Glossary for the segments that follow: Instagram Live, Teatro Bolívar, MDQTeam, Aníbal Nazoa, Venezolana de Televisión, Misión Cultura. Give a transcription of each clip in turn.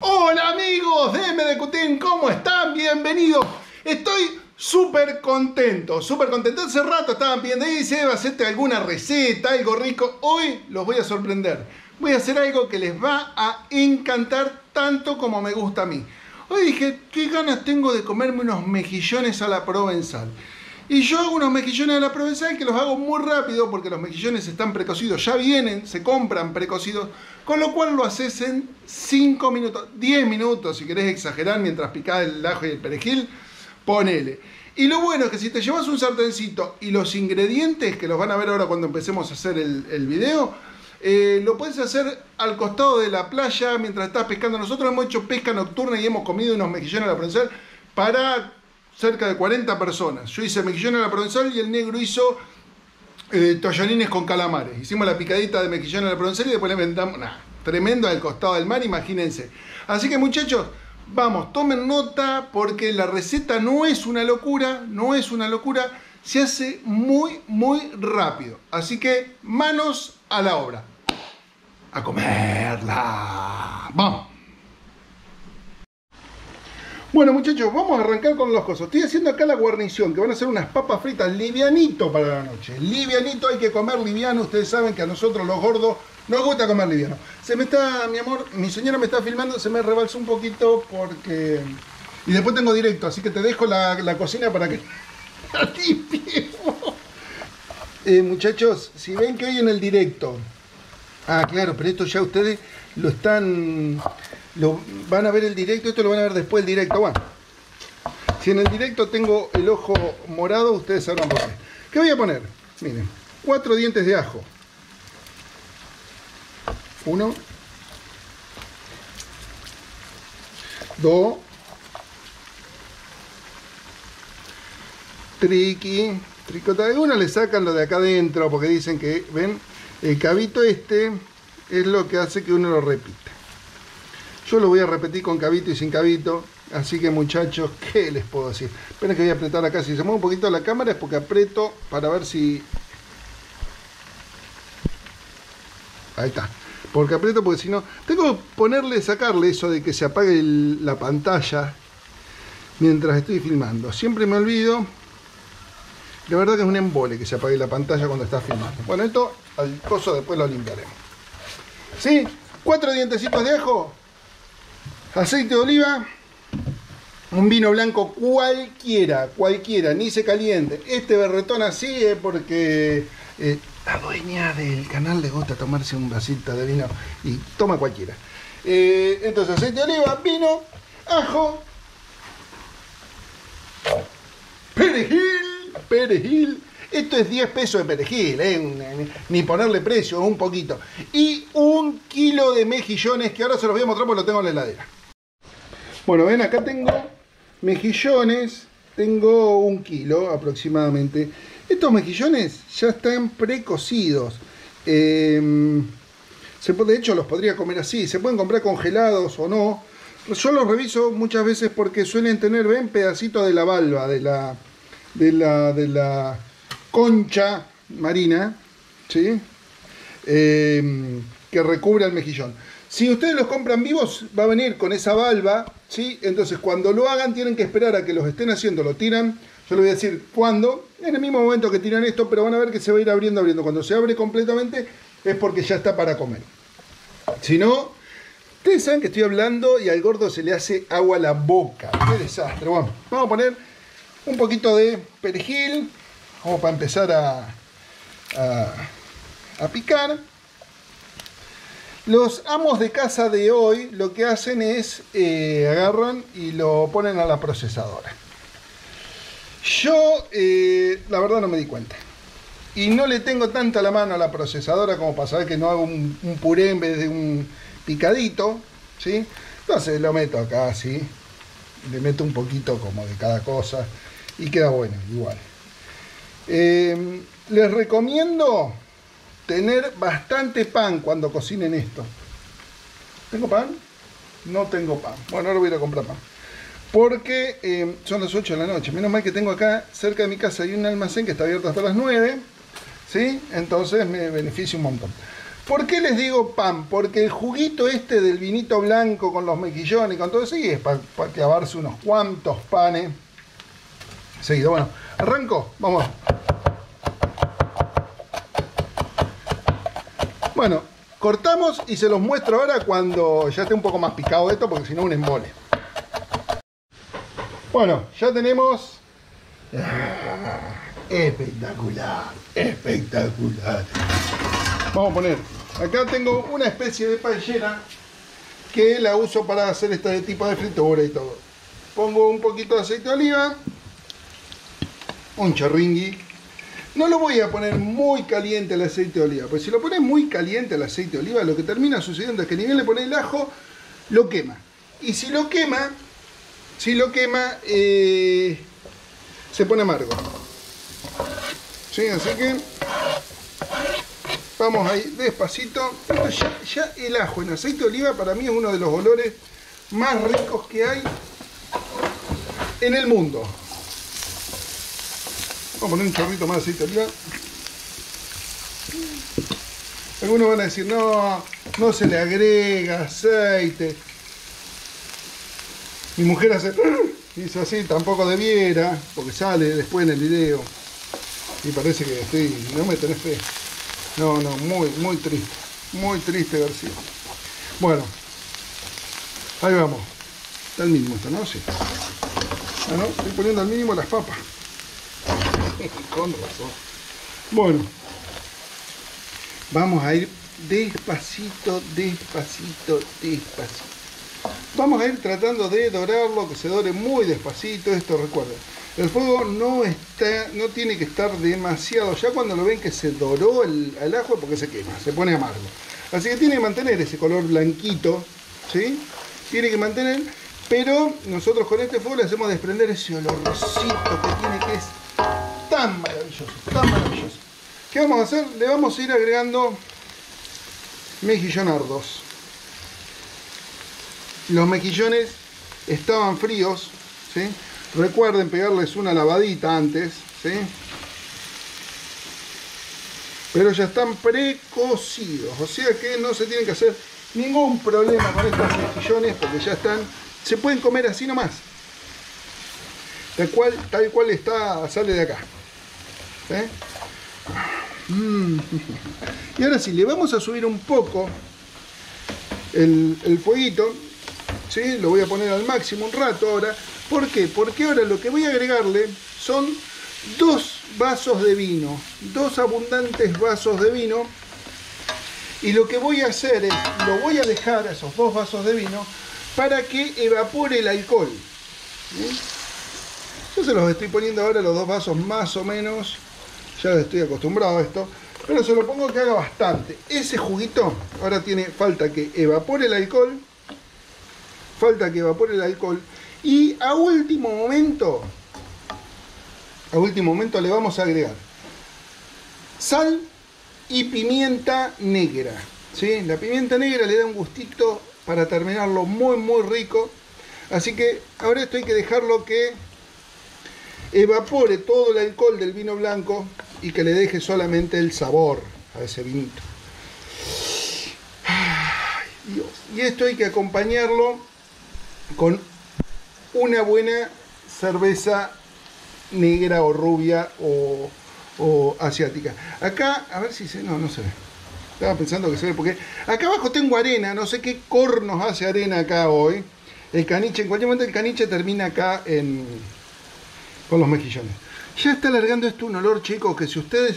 Hola amigos de MDQTeam, ¿cómo están? Bienvenidos. Estoy súper contento, Hace rato estaban pidiendo, dice, va a hacerte alguna receta, algo rico. Hoy los voy a sorprender. Voy a hacer algo que les va a encantar tanto como me gusta a mí. Hoy dije, qué ganas tengo de comerme unos mejillones a la provenzal. Y yo hago unos mejillones a la provenzal que los hago muy rápido porque los mejillones están precocidos, ya vienen, se compran precocidos, con lo cual lo haces en 5 minutos, 10 minutos si querés exagerar mientras picás el ajo y el perejil, ponele. Y lo bueno es que si te llevas un sartencito y los ingredientes, que los van a ver ahora cuando empecemos a hacer el video, lo puedes hacer al costado de la playa mientras estás pescando. Nosotros hemos hecho pesca nocturna y hemos comido unos mejillones a la provenzal para cerca de 40 personas. Yo hice mejillones a la provenzal y el negro hizo tollonines con calamares. Hicimos la picadita de mejillones a la provenzal y después le inventamos, tremendo, al costado del mar, imagínense. Así que muchachos, vamos, tomen nota porque la receta no es una locura, se hace muy, muy rápido. Así que manos a la obra. A comerla. Vamos. Bueno muchachos, vamos a arrancar con los cosos. Estoy haciendo acá la guarnición, que van a ser unas papas fritas livianito para la noche. Livianito, hay que comer liviano. Ustedes saben que a nosotros los gordos nos gusta comer liviano. Se me está, mi amor, mi señora me está filmando, se me rebalsó un poquito porque... Y después tengo directo, así que te dejo la cocina para que la limpie. Muchachos, si ven que hay en el directo... Ah, claro, pero esto ya ustedes lo están... Lo van a ver el directo, esto lo van a ver después del directo. Bueno, si en el directo tengo el ojo morado, ustedes sabrán por qué. ¿Qué voy a poner? Miren, 4 dientes de ajo. 1, 2, tricota. Algunos le sacan lo de acá adentro porque dicen que, ven, el cabito este es lo que hace que uno lo repita. Yo lo voy a repetir con cabito y sin cabito. Así que muchachos, ¿qué les puedo decir? Esperen que voy a apretar acá. Si se mueve un poquito la cámara es porque aprieto para ver si... Ahí está. Porque aprieto porque si no... Tengo que ponerle, sacarle eso de que se apague la pantalla mientras estoy filmando. Siempre me olvido. La verdad que es un embole que se apague la pantalla cuando estás filmando. Bueno, esto al coso después lo limpiaremos. ¿Sí? 4 dientecitos de ajo. Aceite de oliva, un vino blanco cualquiera, ni se caliente. Este berretón así es porque la dueña del canal le gusta tomarse un vasito de vino y toma cualquiera. Entonces aceite de oliva, vino, ajo, perejil, Esto es 10 pesos de perejil, ni ponerle precio, un poquito. Y 1 kilo de mejillones que ahora se los voy a mostrar porque lo tengo en la heladera. Bueno, ven, acá tengo mejillones, tengo 1 kilo aproximadamente. Estos mejillones ya están precocidos. De hecho, los podría comer así, se pueden comprar congelados o no. Yo los reviso muchas veces porque suelen tener, ven, pedacitos de la valva, de la concha marina, ¿sí? Que recubre el mejillón. Si ustedes los compran vivos, va a venir con esa valva, ¿sí? Entonces cuando lo hagan tienen que esperar a que los estén haciendo, lo tiran. Yo les voy a decir cuándo, en el mismo momento que tiran esto, pero van a ver que se va a ir abriendo, Cuando se abre completamente es porque ya está para comer. Si no, ustedes saben que estoy hablando y al gordo se le hace agua a la boca. ¡Qué desastre! Bueno, vamos a poner un poquito de perejil, como para empezar a picar. Los amos de casa de hoy lo que hacen es agarran y lo ponen a la procesadora. Yo la verdad no me di cuenta y no le tengo tanta la mano a la procesadora como para saber que no hago un puré en vez de un picadito, ¿sí? Entonces lo meto acá así, le meto un poquito como de cada cosa y queda bueno igual. Les recomiendo tener bastante pan cuando cocinen esto. ¿Tengo pan? No tengo pan. Bueno, ahora voy a ir a comprar pan. Porque son las 8 de la noche. Menos mal que tengo acá, cerca de mi casa, hay un almacén que está abierto hasta las 9. ¿Sí? Entonces me beneficia un montón. ¿Por qué les digo pan? Porque el juguito este del vinito blanco con los mejillones y con todo eso, sí, es para clavarse unos cuantos panes seguido. Bueno, arranco, vamos. Bueno, cortamos y se los muestro ahora cuando ya esté un poco más picado esto, porque si no un embole. Bueno, ya tenemos... espectacular, espectacular. Vamos a poner, acá tengo una especie de paellera que la uso para hacer este tipo de fritura y todo. Pongo un poquito de aceite de oliva, un chorringui. No lo voy a poner muy caliente el aceite de oliva, porque si lo pones muy caliente el aceite de oliva, lo que termina sucediendo es que ni bien le pones el ajo, lo quema. Y si lo quema, se pone amargo. ¿Sí? Así que vamos ahí despacito. Ya el ajo en aceite de oliva para mí es uno de los olores más ricos que hay en el mundo. Vamos a poner un chorrito más de aceite de oliva. Algunos van a decir, no, no se le agrega aceite. Mi mujer hace, dice así, tampoco debiera, porque sale después en el video. Y parece que estoy, no me tenés fe. No, no, muy triste García. Bueno, ahí vamos. Está al mínimo esto, ¿no? Sí. Ah, no, estoy poniendo al mínimo las papas. Con razón. Bueno, vamos a ir despacito, despacito, despacito. Vamos a ir tratando de dorarlo, que se dore muy despacito. Esto, recuerden, el fuego no tiene que estar demasiado. Ya cuando lo ven que se doró el ajo es porque se quema, se pone amargo. Así que tiene que mantener ese color blanquito, ¿sí? Tiene que mantener, pero nosotros con este fuego le hacemos desprender ese olorcito que tiene, que es tan maravilloso, tan maravilloso. ¿Qué vamos a hacer? Le vamos a ir agregando mejillonardos. Los mejillones estaban fríos, ¿sí? Recuerden pegarles una lavadita antes, ¿sí? Pero ya están precocidos, o sea que no se tienen que hacer ningún problema con estos mejillones, porque ya están, se pueden comer así nomás. Tal cual está, sale de acá. ¿Eh? Y ahora sí, le vamos a subir un poco el fueguito, ¿sí? Lo voy a poner al máximo un rato ahora. ¿Por qué? Porque ahora lo que voy a agregarle son 2 vasos de vino, 2 abundantes vasos de vino. Y lo que voy a hacer es, lo voy a dejar a esos 2 vasos de vino para que evapore el alcohol. ¿Sí? Yo se los estoy poniendo ahora los 2 vasos más o menos, ya estoy acostumbrado a esto, pero se lo pongo que haga bastante. Ese juguito ahora tiene, falta que evapore el alcohol, falta que evapore el alcohol, y a último momento le vamos a agregar sal y pimienta negra, ¿sí? La pimienta negra le da un gustito para terminarlo muy rico, así que ahora esto hay que dejarlo que evapore todo el alcohol del vino blanco y que le deje solamente el sabor a ese vinito. Ay, Dios. Y esto hay que acompañarlo con una buena cerveza negra o rubia o asiática. Acá, a ver si se... No, no se ve. Estaba pensando que se ve porque... Acá abajo tengo arena, no sé qué cornos hace arena acá hoy. El caniche, en cualquier momento el caniche termina acá en... con los mejillones. Ya está alargando esto un olor, chicos, que si ustedes...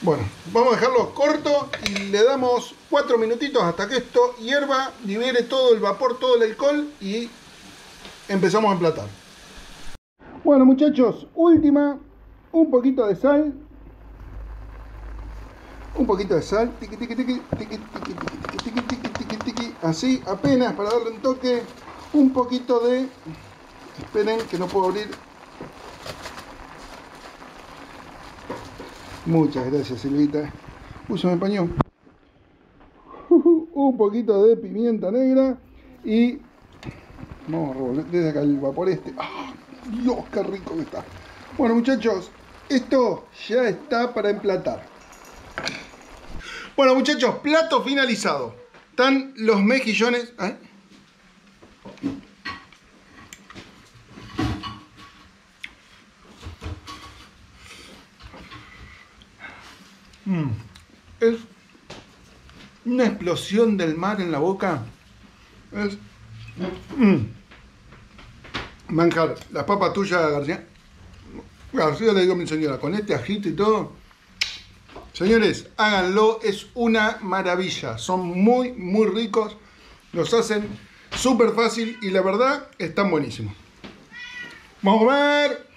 Bueno, vamos a dejarlo corto y le damos 4 minutitos hasta que esto hierva, libere todo el vapor, todo el alcohol, y empezamos a emplatar. Bueno, muchachos, última, un poquito de sal. Un poquito de sal. Tiqui, tiqui, tiqui, tiqui, tiqui, tiqui, tiqui, tiqui, tiqui. Así, apenas para darle un toque. Un poquito de... Esperen que no puedo abrir. Muchas gracias, Silvita. Úsame el pañón. Un poquito de pimienta negra. Y vamos a revolver desde acá el vapor este. ¡Ah! Dios, qué rico que está. Bueno, muchachos, esto ya está para emplatar. Bueno, muchachos, plato finalizado. Están los mejillones. ¿Eh? Es una explosión del mar en la boca. Es manjar. La papa tuya, García. García, le digo a mi señora, con este ajito y todo. Señores, háganlo, es una maravilla. Son muy, muy ricos. Los hacen súper fácil y la verdad, están buenísimos. Vamos a ver.